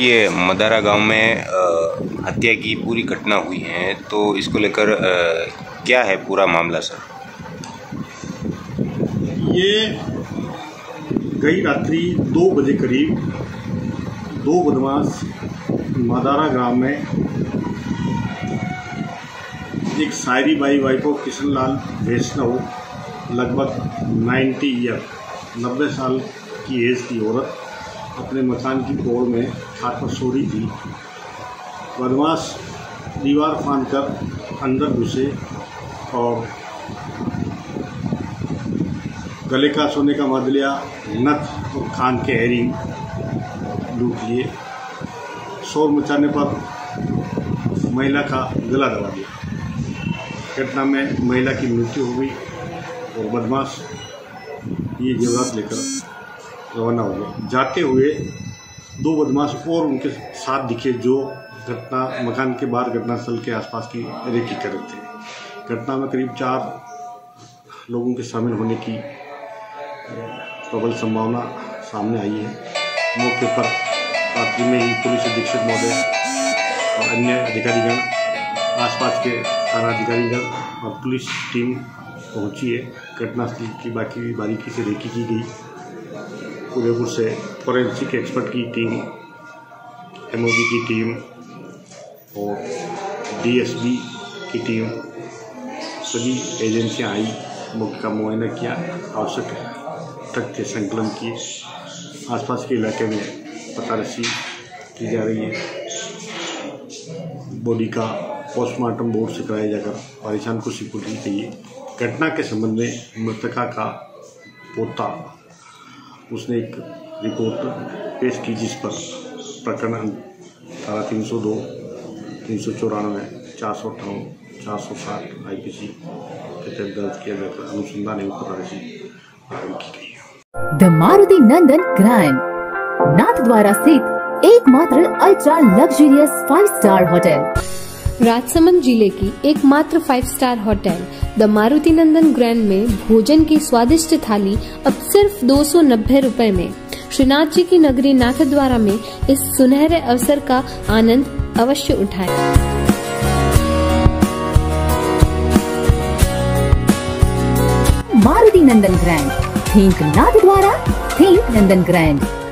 ये मदारा गांव में हत्या की पूरी घटना हुई है, तो इसको लेकर क्या है पूरा मामला सर? ये गई रात्रि 2 बजे करीब 2 बदमाश मदारा गांव में एक सायरीबाई वाइफ ऑफ किशनलाल देशमुख, लगभग 90 साल की एज की औरत, अपने मकान की कोर में हाथ पर सोड़ी थी। बदमाश दीवार फाँद कर अंदर घुसे और गले का सोने का मदलिया, नथ और खान के एयरिंग लूट लिए। शोर मचाने पर महिला का गला दबा दिया। घटना में महिला की मृत्यु हो गई और बदमाश ये जेवरात लेकर रवाना हो गया। जाते हुए 2 बदमाश और उनके साथ दिखे, जो घटना मकान के बाहर घटनास्थल के आसपास की रेकी कर रहे थे। घटना में करीब 4 लोगों के शामिल होने की प्रबल संभावना सामने आई है। मौके पर रात्रि में ही पुलिस अधीक्षक महोदय और अन्य अधिकारीगण, आसपास के थानाधिकारीगण और पुलिस टीम पहुंची है। घटनास्थल की बाकी बारीकी से रेकी की गई। उदयपुर से फॉरेंसिक एक्सपर्ट की टीम, एमओजी की टीम और डीएसबी की टीम, सभी एजेंसियां आई, मौके का मुआयना किया, आवश्यक तथ्य के संकलन किए। आसपास के इलाके में पतारसी की जा रही है। बॉडी का पोस्टमार्टम बोर्ड से कराया जाकर परिजन को स्वीकृति चाहिए। घटना के संबंध में मृतका का पोता, उसने एक रिपोर्ट पेश की, जिस पर प्रकरण धारा 302, 394, 458, 460 IPC के तहत दर्ज किया जाकर अनुसंधान एवं तलाशी आरंभ की गई है। द मारुति नंदन ग्रैंड, नाथद्वारा स्थित एकमात्र ultra luxurious 5 star hotel, Rajsamand जिले की एकमात्र 5 star hotel the Maruti Nandan grand में भोजन की स्वादिष्ट थाली अब सिर्फ 290 रूपए में। श्रीनाथ जी की नगरी नाथद्वारा में इस सुनहरे अवसर का आनंद अवश्य उठाएं। Maruti Nandan grand, think Nathdwara, think Nandan grand.